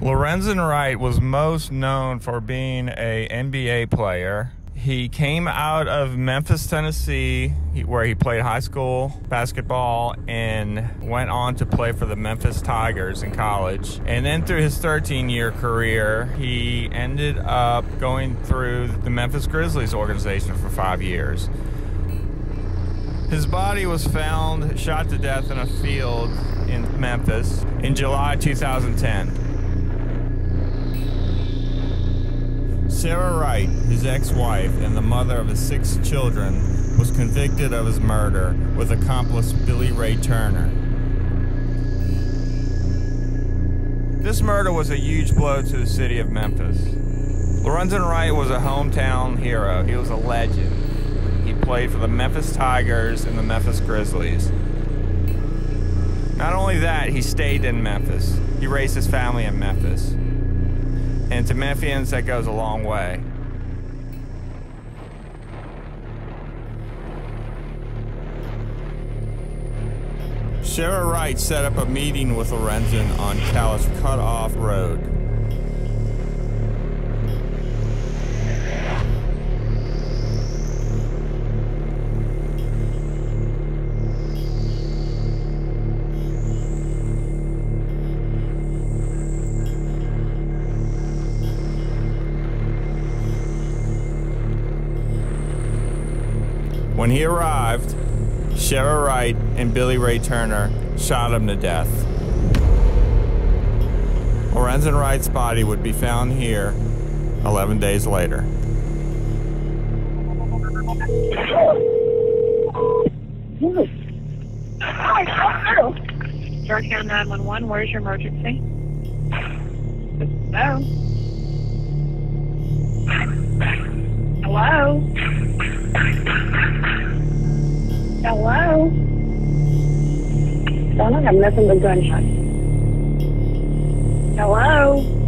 Lorenzen Wright was most known for being a NBA player. He came out of Memphis, Tennessee, where he played high school basketball and went on to play for the Memphis Tigers in college. And then through his 13-year career, he ended up going through the Memphis Grizzlies organization for 5 years. His body was found shot to death in a field in Memphis in July 2010. Sherra Wright, his ex-wife and the mother of his 6 children, was convicted of his murder with accomplice Billy Ray Turner. This murder was a huge blow to the city of Memphis. Lorenzen Wright was a hometown hero. He was a legend. He played for the Memphis Tigers and the Memphis Grizzlies. Not only that, he stayed in Memphis. He raised his family in Memphis. And to Memphians, that goes a long way. Sherra Wright set up a meeting with Lorenzen on Callis Cut Off Road. When he arrived, Sherra Wright and Billy Ray Turner shot him to death. Lorenzen Wright's body would be found here 11 days later. Georgetown 911, where's your emergency? Hello? Hello? Hello? I don't have nothing but gunshots. Hello?